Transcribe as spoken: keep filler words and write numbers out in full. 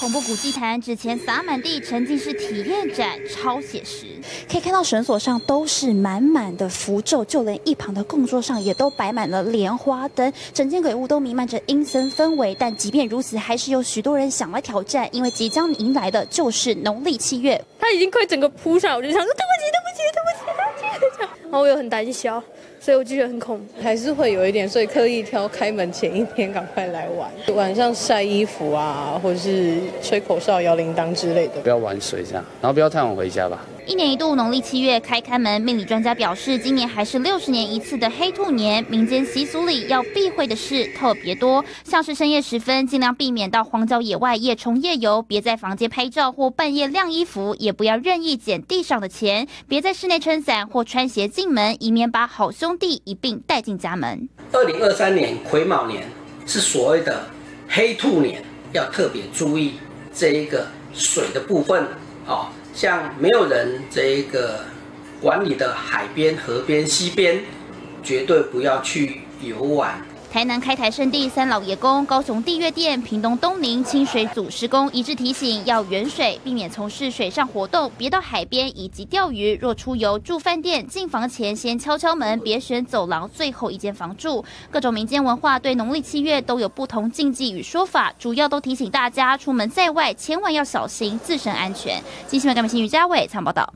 恐怖谷祭坛纸钱洒满地，沉浸式体验展超写实。可以看到绳索上都是满满的符咒，就连一旁的供桌上也都摆满了莲花灯，整间鬼屋都弥漫着阴森氛围。但即便如此，还是有许多人想来挑战，因为即将迎来的就是农历七月。他已经快整个扑上，我就想说对不起，对不起，对不起，对不起。然后我又很胆小。 所以我就觉得很恐怖，还是会有一点，所以刻意挑开门前一天赶快来玩。晚上晒衣服啊，或者是吹口哨、摇铃铛之类的。不要玩水这样，然后不要太晚回家吧。一年一度农历七月开开门，命理专家表示，今年还是六十年一次的黑兔年，民间习俗里要避讳的事特别多，像是深夜时分尽量避免到荒郊野外夜冲夜游，别在房间拍照或半夜晾衣服，也不要任意捡地上的钱，别在室内撑伞或穿鞋进门，以免把好凶 兄弟一并带进家门。二零二三年癸卯年是所谓的黑兔年，要特别注意这一个水的部分哦，像没有人这一个管理的海边、河边、溪边，绝对不要去游玩。 台南开台圣地三老爷宫、高雄地月殿、屏东东宁清水祖师宫一致提醒要远水，避免从事水上活动，别到海边以及钓鱼。若出游住饭店，进房前先敲敲门，别选走廊最后一间房住。各种民间文化对农历七月都有不同禁忌与说法，主要都提醒大家出门在外千万要小心，自身安全。新闻台记者新余嘉伟采访报道。